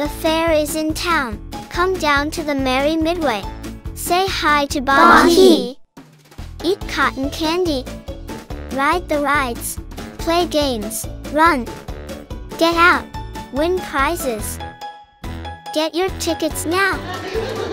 The fair is in town. Come down to the Merry Midway. Say hi to Bonky. Eat cotton candy. Ride the rides. Play games. Run. Get out. Win prizes. Get your tickets now.